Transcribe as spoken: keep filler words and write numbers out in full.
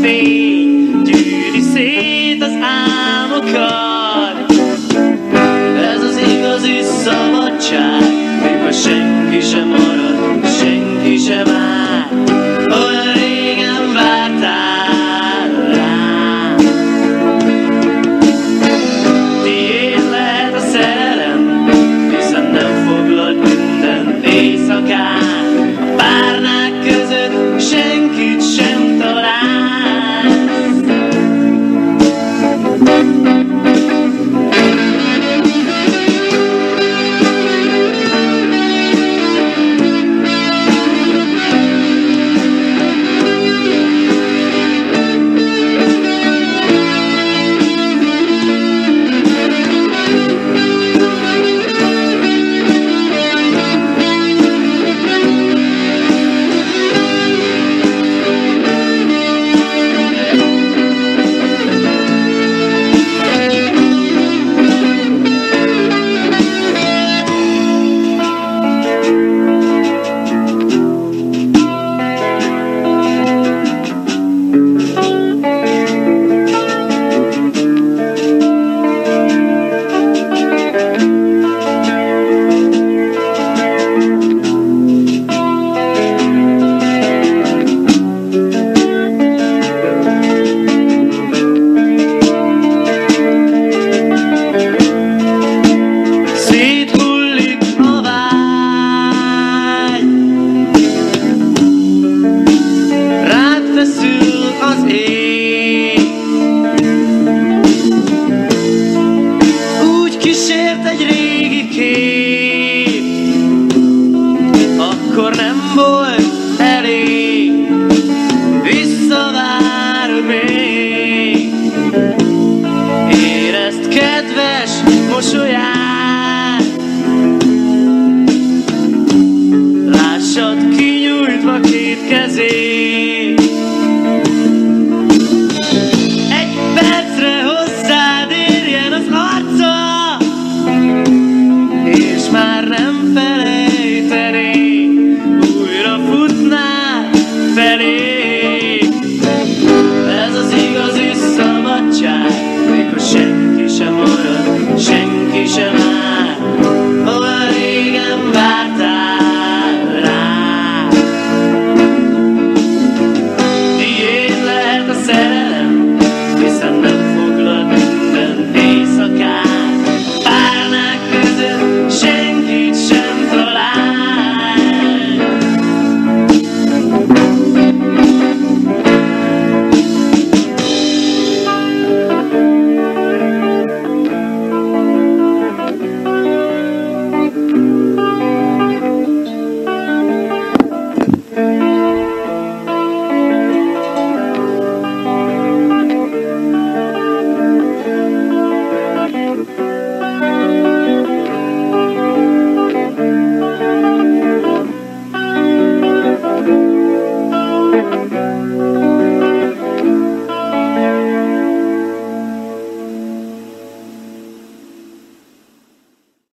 thing. Do you see that I'm a god? As a single is so much I people shenki shemora, shenki shema, oh ringam batara. The letter seven is a name for blood and these are kind. Barna között senkit sem találsz. Lássad, kinyújtva két kezét.